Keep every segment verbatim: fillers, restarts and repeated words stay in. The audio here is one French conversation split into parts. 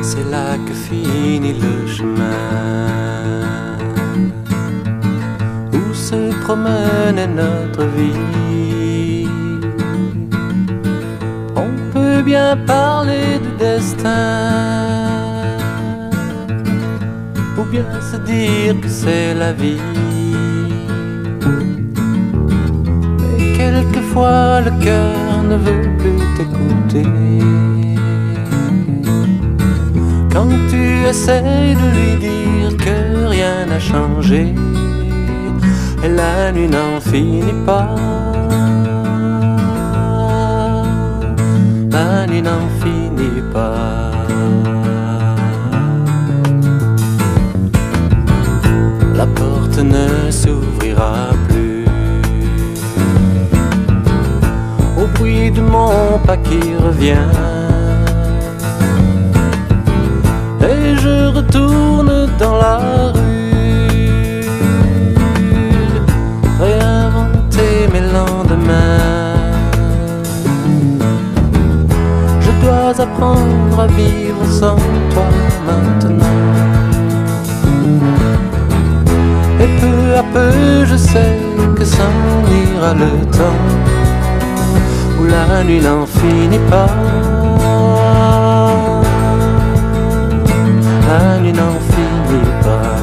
C'est là que finit le chemin où se promenait notre vie. On peut bien parler de destin, ou bien se dire que c'est la vie. Mais quelquefois le cœur ne veut plus t'écouter, quand tu essaies de lui dire que rien n'a changé, et la nuit n'en finit pas, la nuit n'en finit pas. La porte ne s'ouvrira plus au bruit de mon pas qui revient, et je retourne dans la rue réinventer mes lendemains. Je dois apprendre à vivre sans toi maintenant, et peu à peu je sais que s'en ira le temps où la nuit n'en finit pas, la nuit n'en finit pas.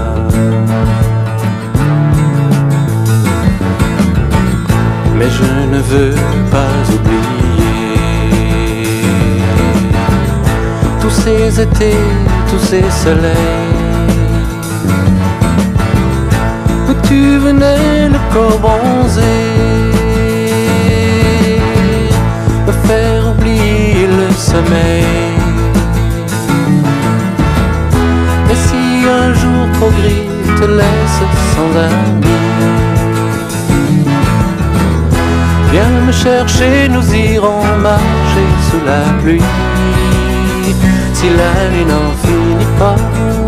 Mais je ne veux pas oublier tous ces étés, tous ces soleils, tu venais le corps bronzé me faire oublier le sommeil. Et si un jour trop gris te laisse sans ami, viens me chercher, nous irons marcher sous la pluie, si la nuit n'en finit pas.